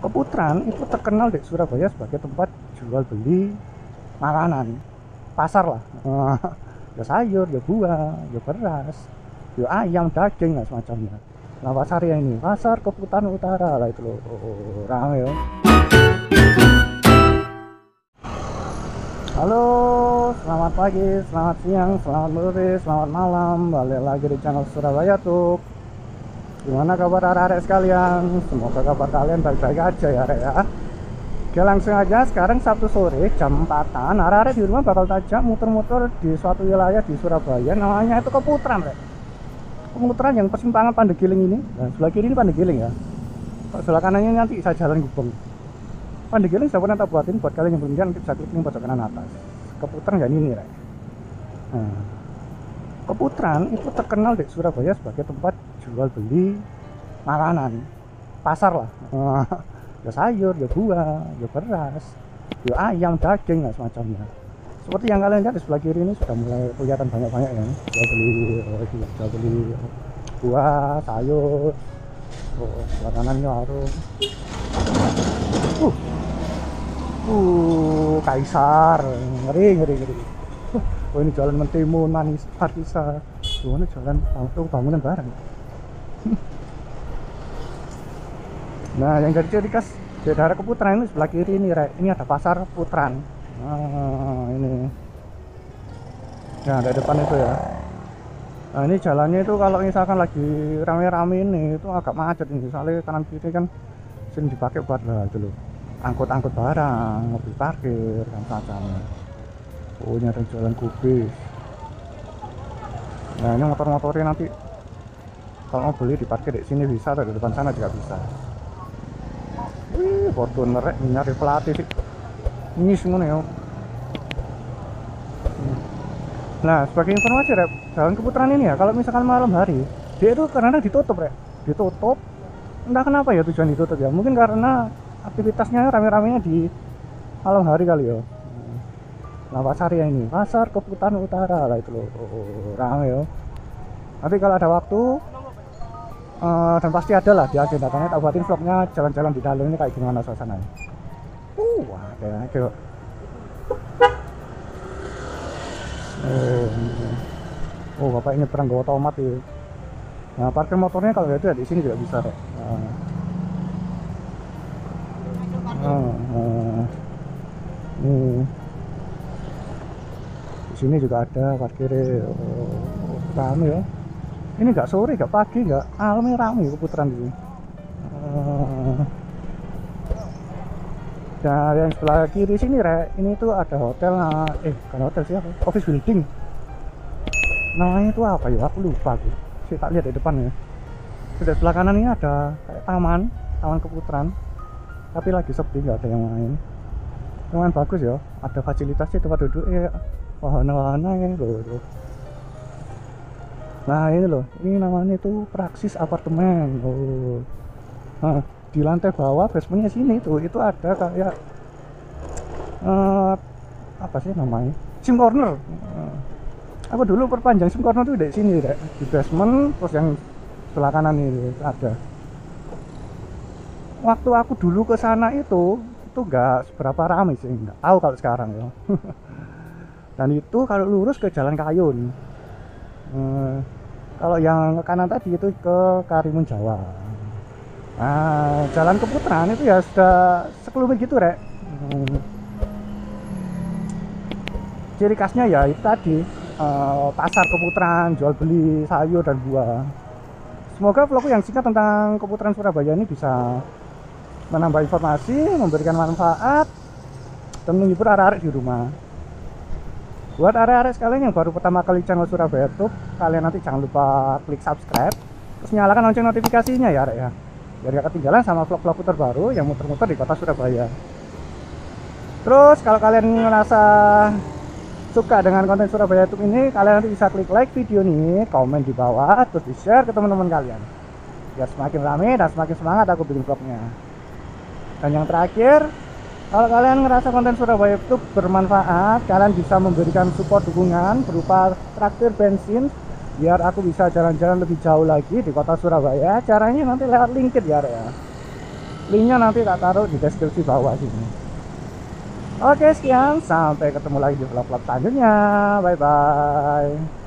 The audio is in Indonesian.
Keputran itu terkenal di Surabaya sebagai tempat jual beli makanan, pasar lah, ya sayur, ya buah, ya beras, ya ayam, daging, dan semacamnya. Nah pasar yang ini, Pasar Keputran Utara lah itu loh, rame ya. Halo, selamat pagi, selamat siang, selamat sore, selamat malam. Balik lagi di channel Surabaya Tube. Gimana kabar arek-arek sekalian? Semoga kabar kalian baik-baik aja ya arek ya. Oke langsung aja, sekarang Sabtu sore jam 4-an arek-arek di rumah bakal tajam muter-muter di suatu wilayah di Surabaya. Namanya itu Keputran rek. Keputran yang persimpangan Pandegiling ini. Nah, sebelah kiri ini Pandegiling ya. Sebelah kanannya nanti bisa jalan Gubeng. Pandegiling saya pernah tak buatin buat kalian yang belum nanti bisa klik link pojok kanan atas. Keputran yang ini rek. Nah. Keputran itu terkenal di Surabaya sebagai tempat jual beli makanan, pasar lah, ya sayur, ya buah, ya beras, ya ayam, daging, dan semacamnya. Seperti yang kalian lihat di sebelah kiri ini sudah mulai kelihatan banyak-banyak ya, jual beli buah, sayur, makanannya warung. Kaisar, ngeri. Oh ini Jalan Mentimun, manis, partisa. Gimana jalan bangunan bareng. Nah yang jadi ciri khas di daerah Keputran ini sebelah kiri ini, Rek. Ini ada Pasar Keputran. Nah ini. Nah ada depan itu ya. Nah ini jalannya itu kalau misalkan lagi rame-rame ini itu agak macet ini. Soalnya kanan kiri kan sering dipakai buat lah itu loh. Angkut-angkut barang, mobil parkir dan sebagainya. Oh ini ada jalan kopi. Nah ini motor-motornya nanti kalau mau beli diparkir di sini bisa, atau di depan sana juga bisa. Wih, Fortuner rek, nyari pelatih sih. Ini semua ya. Nah sebagai informasi rek, Jalan Keputran ini ya kalau misalkan malam hari dia itu karena ditutup rek. Ditutup. Entah kenapa ya tujuan ditutup ya. Mungkin karena aktivitasnya rame-ramenya di malam hari kali ya. Nah pasar yang ini, Pasar Keputran Utara lah itu loh, rame ya. Nanti kalau ada waktu dan pasti ada lah di agenda, karena tak buatin vlognya jalan-jalan di dalam ini kayak gimana suasananya. Ada aja. Oh bapak ini perang gawa tomat ya. Nah parkir motornya kalau itu ya di sini juga bisa deh. Sini juga ada parkir rame ya. Ini nggak sore, nggak pagi, nggak malam, rame Keputran ini. Nah, yang sebelah kiri sini rek, ini tuh ada hotel, bukan hotel sih, office building. Namanya itu apa ya? Aku lupa gitu. Saya tak lihat di depan ya. Di sebelah kanan ini ada kayak taman Keputran. Tapi lagi sepi, nggak ada yang main. Lumayan bagus ya. Ada fasilitasnya tempat duduk ya. Wahana-wahana ya loh. Nah ini loh, ini namanya itu Praxis apartemen. Nah, di lantai bawah basementnya sini tuh itu ada kayak apa sih namanya, SIM Corner. Aku dulu perpanjang SIM Corner tuh dari sini deh, di basement terus yang sebelah kanan ini ada. Waktu aku dulu ke sana itu nggak seberapa ramai sih, nggak tahu kalau sekarang ya. Dan itu kalau lurus ke Jalan Kayun. Kalau yang ke kanan tadi itu ke Karimun Jawa. Nah, Jalan Keputran itu ya sudah sekelumit gitu rek. Ciri khasnya ya itu tadi, Pasar Keputran, jual beli sayur dan buah. Semoga vlogku yang singkat tentang Keputran Surabaya ini bisa menambah informasi, memberikan manfaat, dan menghibur arek-arek di rumah. Buat arek-arek sekalian yang baru pertama kali channel Surabaya Tube, kalian nanti jangan lupa klik subscribe, terus nyalakan lonceng notifikasinya ya arek ya, biar gak ketinggalan sama vlog-vlogku terbaru yang muter-muter di kota Surabaya. Terus kalau kalian merasa suka dengan konten Surabaya Tube ini, kalian nanti bisa klik like video ini, komen di bawah, terus di share ke teman-teman kalian, biar semakin rame dan semakin semangat aku bikin vlognya. Dan yang terakhir, kalau kalian ngerasa konten Surabaya itu bermanfaat, kalian bisa memberikan support dukungan berupa traktir bensin biar aku bisa jalan-jalan lebih jauh lagi di kota Surabaya. Caranya nanti lewat LinkedIn ya, Linknya nanti tak taruh di deskripsi bawah sini. Oke, sekian. Sampai ketemu lagi di vlog-vlog selanjutnya. Bye-bye.